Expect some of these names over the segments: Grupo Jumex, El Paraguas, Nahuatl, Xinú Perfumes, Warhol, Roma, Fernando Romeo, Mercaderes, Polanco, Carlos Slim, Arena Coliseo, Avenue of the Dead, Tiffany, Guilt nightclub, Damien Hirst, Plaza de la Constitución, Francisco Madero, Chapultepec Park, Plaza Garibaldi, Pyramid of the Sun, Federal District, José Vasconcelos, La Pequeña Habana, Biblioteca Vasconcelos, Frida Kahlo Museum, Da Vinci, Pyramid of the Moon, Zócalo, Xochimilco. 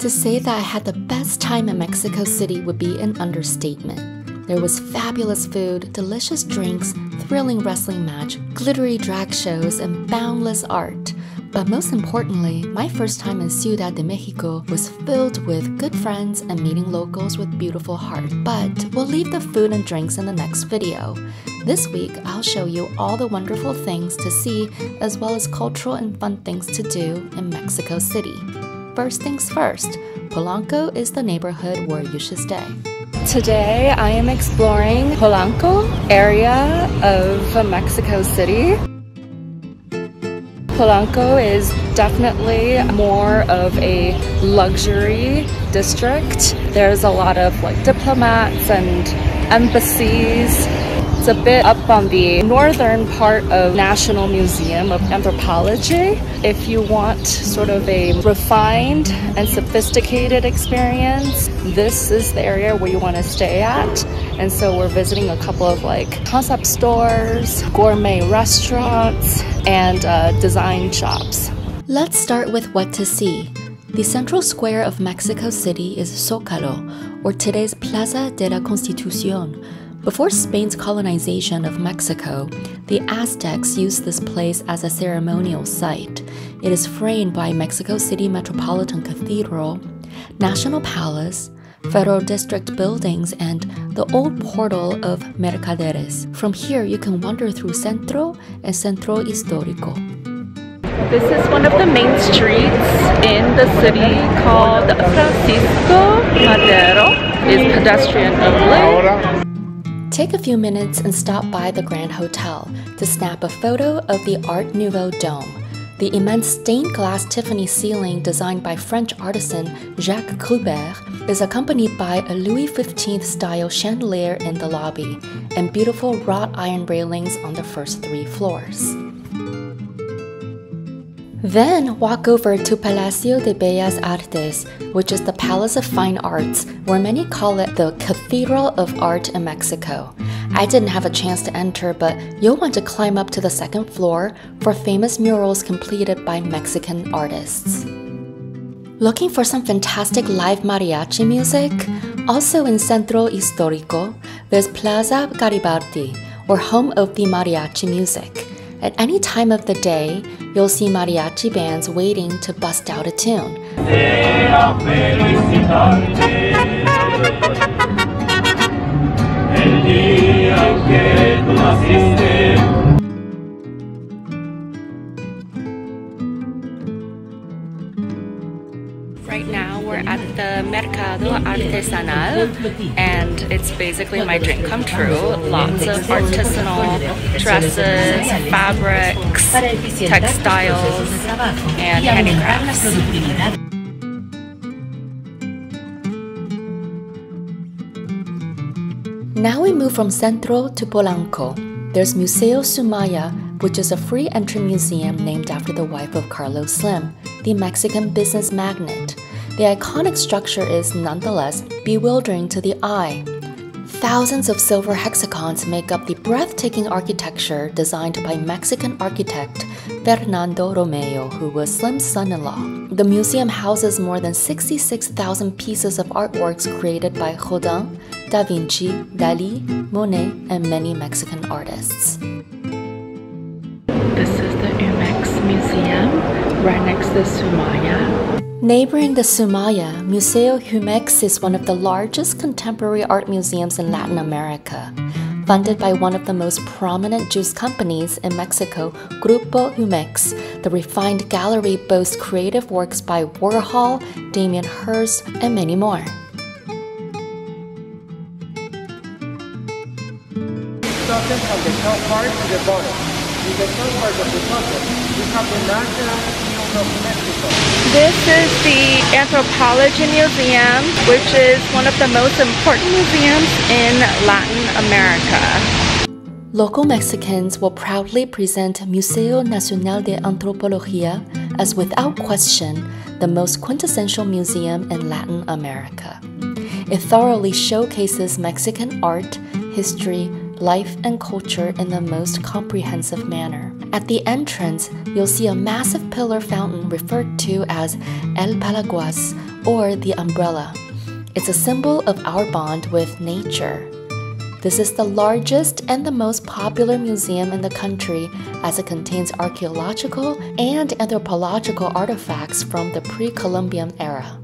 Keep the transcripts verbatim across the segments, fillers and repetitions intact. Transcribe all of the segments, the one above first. To say that I had the best time in Mexico City would be an understatement. There was fabulous food, delicious drinks, thrilling wrestling match, glittery drag shows, and boundless art. But most importantly, my first time in Ciudad de Mexico was filled with good friends and meeting locals with beautiful hearts. But we'll leave the food and drinks in the next video. This week, I'll show you all the wonderful things to see as well as cultural and fun things to do in Mexico City. First things first, Polanco is the neighborhood where you should stay. Today, I am exploring Polanco area of Mexico City. Polanco is definitely more of a luxury district. There's a lot of like diplomats and embassies. It's a bit up on the northern part of National Museum of Anthropology. If you want sort of a refined and sophisticated experience, this is the area where you want to stay at. And so we're visiting a couple of like concept stores, gourmet restaurants, and uh, design shops. Let's start with what to see. The central square of Mexico City is Zócalo, or today's Plaza de la Constitución. Before Spain's colonization of Mexico, the Aztecs used this place as a ceremonial site. It is framed by Mexico City Metropolitan Cathedral, National Palace, Federal District buildings, and the old portal of Mercaderes. From here, you can wander through Centro and Centro Histórico. This is one of the main streets in the city called Francisco Madero. It's pedestrian only. Take a few minutes and stop by the Grand Hotel to snap a photo of the Art Nouveau Dome, the immense stained glass Tiffany ceiling designed by French artisan Jacques Grubert is accompanied by a Louis the fifteenth style chandelier in the lobby and beautiful wrought iron railings on the first three floors. Then walk over to Palacio de Bellas Artes, which is the Palace of Fine Arts, where many call it the Cathedral of Art in Mexico. I didn't have a chance to enter, but you'll want to climb up to the second floor for famous murals completed by Mexican artists. Looking for some fantastic live mariachi music? Also in Centro Histórico, there's Plaza Garibaldi, or home of the mariachi music. At any time of the day, you'll see mariachi bands waiting to bust out a tune. Right now, we're at the Mercado Artesanal, and it's basically my dream come true. Lots of artisanal dresses, fabrics, textiles, and handicrafts. Now we move from Centro to Polanco. There's Museo Soumaya, which is a free entry museum named after the wife of Carlos Slim, the Mexican business magnate. The iconic structure is, nonetheless, bewildering to the eye. Thousands of silver hexagons make up the breathtaking architecture designed by Mexican architect Fernando Romeo, who was Slim's son-in-law. The museum houses more than sixty-six thousand pieces of artworks created by Rodin, Da Vinci, Dalí, Monet, and many Mexican artists. This is the Jumex Museum, right next to Soumaya. Neighboring the Soumaya, Museo Jumex is one of the largest contemporary art museums in Latin America. Funded by one of the most prominent juice companies in Mexico, Grupo Jumex, the refined gallery boasts creative works by Warhol, Damien Hirst, and many more. Starting from the top part to the bottom. In the top part of the bottom, we have the National Museum of Mexico. This is the Anthropology Museum, which is one of the most important museums in Latin America. Local Mexicans will proudly present Museo Nacional de Antropología as, without question, the most quintessential museum in Latin America. It thoroughly showcases Mexican art, history, life and culture in the most comprehensive manner. At the entrance, you'll see a massive pillar fountain referred to as El Paraguas, or the umbrella. It's a symbol of our bond with nature. This is the largest and the most popular museum in the country as it contains archaeological and anthropological artifacts from the pre-Columbian era.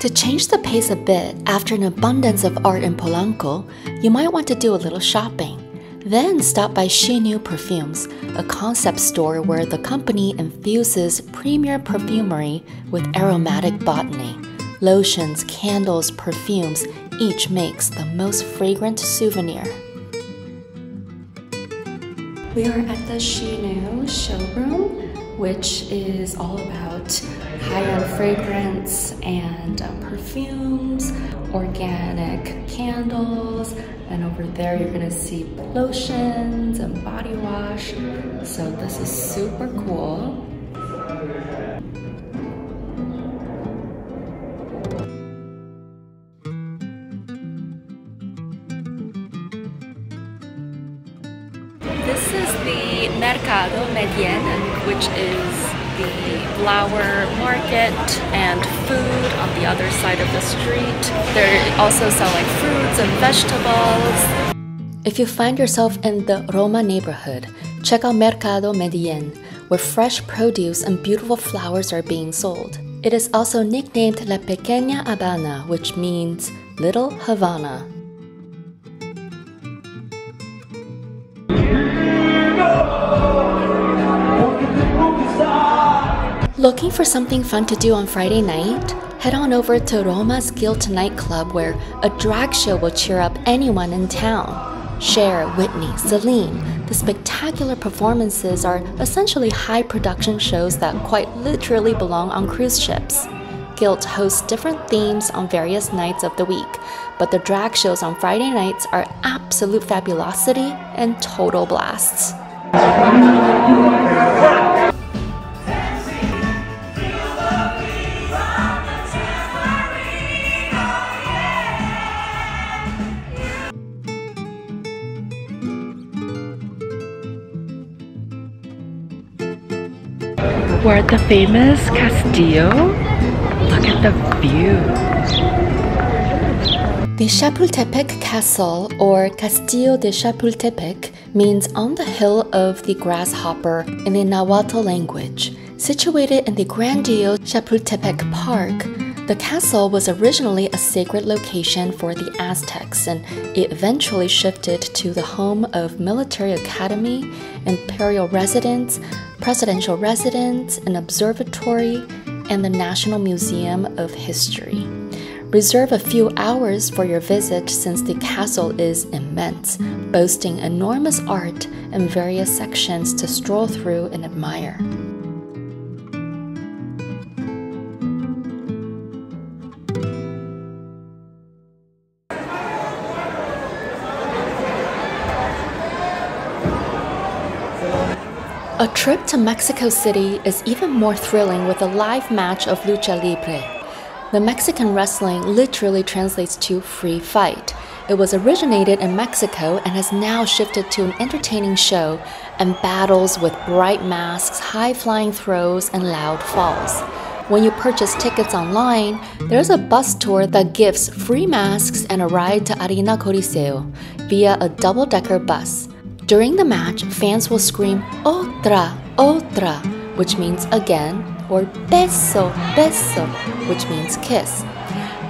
To change the pace a bit, after an abundance of art in Polanco, you might want to do a little shopping. Then stop by Xinú Perfumes, a concept store where the company infuses premier perfumery with aromatic botany. Lotions, candles, perfumes, each makes the most fragrant souvenir. We are at the Xinú showroom, which is all about high-end fragrance and um, perfumes, organic candles, and over there you're gonna see lotions and body wash. So this is super cool. This is the Mercado Medellín, which is the flower market and food on the other side of the street. They're also selling fruits and vegetables. If you find yourself in the Roma neighborhood, check out Mercado Medellín, where fresh produce and beautiful flowers are being sold. It is also nicknamed La Pequeña Habana, which means Little Havana. Looking for something fun to do on Friday night? Head on over to Roma's Guild nightclub where a drag show will cheer up anyone in town. Cher, Whitney, Celine, the spectacular performances are essentially high production shows that quite literally belong on cruise ships. Guild hosts different themes on various nights of the week, but the drag shows on Friday nights are absolute fabulosity and total blasts. We're at the famous Castillo. Look at the view. The Chapultepec Castle, or Castillo de Chapultepec, means on the hill of the grasshopper in the Nahuatl language. Situated in the grandiose Chapultepec Park, the castle was originally a sacred location for the Aztecs, and it eventually shifted to the home of military academy, imperial residence, presidential residence, an observatory, and the National Museum of History. Reserve a few hours for your visit since the castle is immense, boasting enormous art and various sections to stroll through and admire. A trip to Mexico City is even more thrilling with a live match of Lucha Libre. The Mexican wrestling literally translates to free fight. It was originated in Mexico and has now shifted to an entertaining show and battles with bright masks, high-flying throws, and loud falls. When you purchase tickets online, there's a bus tour that gives free masks and a ride to Arena Coliseo via a double-decker bus. During the match, fans will scream "Otra, otra," which means again, or "Beso, beso," which means kiss.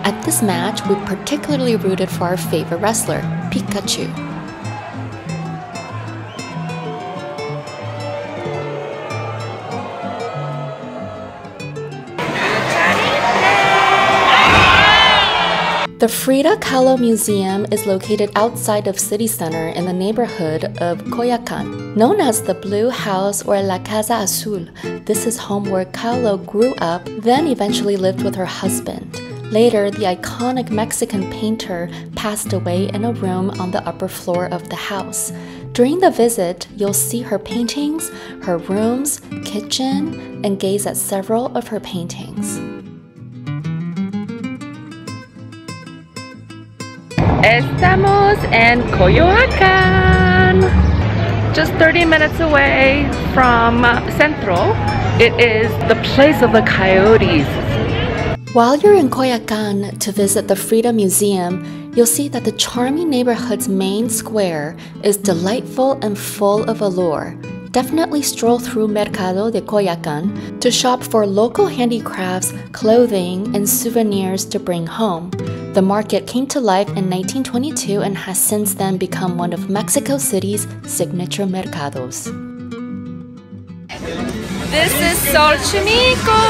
At this match, we particularly rooted for our favorite wrestler, Pikachu. The Frida Kahlo Museum is located outside of city center in the neighborhood of Coyoacán. Known as the Blue House or La Casa Azul, this is home where Kahlo grew up, then eventually lived with her husband. Later, the iconic Mexican painter passed away in a room on the upper floor of the house. During the visit, you'll see her paintings, her rooms, kitchen, and gaze at several of her paintings. Estamos en Coyoacán, just thirty minutes away from Centro. It is the place of the coyotes. While you're in Coyoacán to visit the Frida Museum, you'll see that the charming neighborhood's main square is delightful and full of allure. Definitely stroll through Mercado de Coyoacán to shop for local handicrafts, clothing, and souvenirs to bring home. The market came to life in nineteen twenty-two and has since then become one of Mexico City's signature mercados. This is Xochimilco!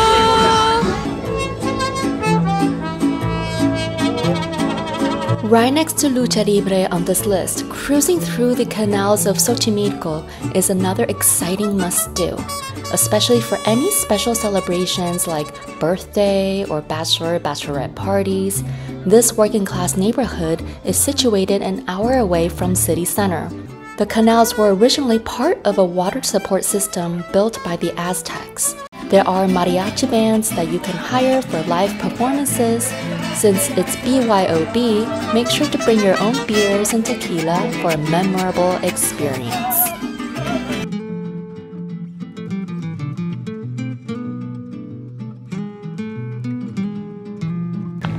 Right next to Lucha Libre on this list, cruising through the canals of Xochimilco is another exciting must-do, especially for any special celebrations like birthday or bachelor, bachelorette parties. This working-class neighborhood is situated an hour away from city center. The canals were originally part of a water support system built by the Aztecs. There are mariachi bands that you can hire for live performances. Since it's B Y O B, make sure to bring your own beers and tequila for a memorable experience.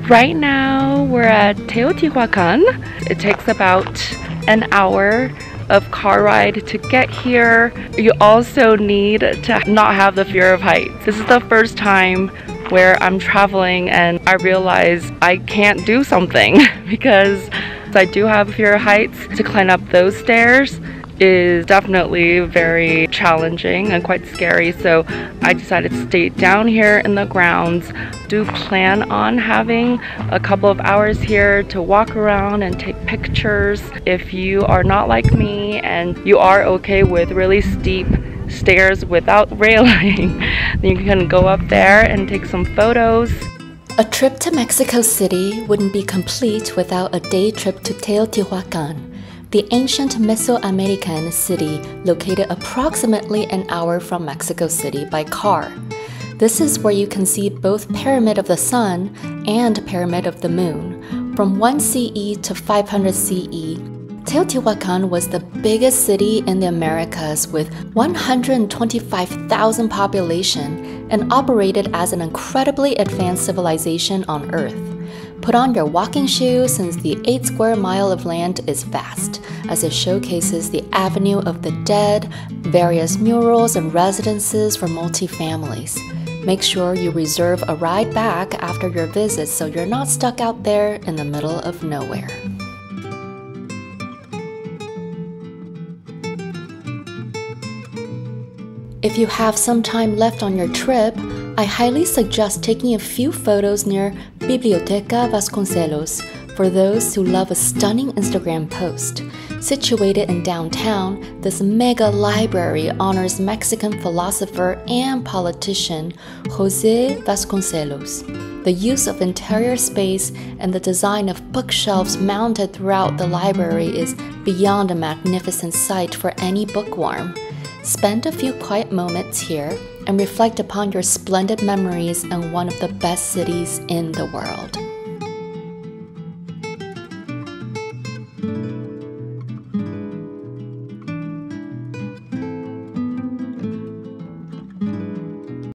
Right now, we're at Teotihuacan. It takes about an hour of car ride to get here. You also need to not have the fear of heights. This is the first time where I'm traveling and I realize I can't do something because I do have a fear of heights. To climb up those stairs is definitely very challenging and quite scary, so I decided to stay down here in the grounds. Do plan on having a couple of hours here to walk around and take pictures. If you are not like me and you are okay with really steep stairs without railing, then you can go up there and take some photos. A trip to Mexico City wouldn't be complete without a day trip to Teotihuacan, the ancient Mesoamerican city located approximately an hour from Mexico City by car. This is where you can see both Pyramid of the Sun and Pyramid of the Moon. From one C E to five hundred C E, Teotihuacan was the biggest city in the Americas with one hundred twenty-five thousand population and operated as an incredibly advanced civilization on Earth. Put on your walking shoes since the eight square mile of land is vast, as it showcases the Avenue of the Dead, various murals and residences for multi-families. Make sure you reserve a ride back after your visit so you're not stuck out there in the middle of nowhere. If you have some time left on your trip, I highly suggest taking a few photos near Biblioteca Vasconcelos for those who love a stunning Instagram post. Situated in downtown, this mega library honors Mexican philosopher and politician José Vasconcelos. The use of interior space and the design of bookshelves mounted throughout the library is beyond a magnificent sight for any bookworm. Spend a few quiet moments here and reflect upon your splendid memories in one of the best cities in the world.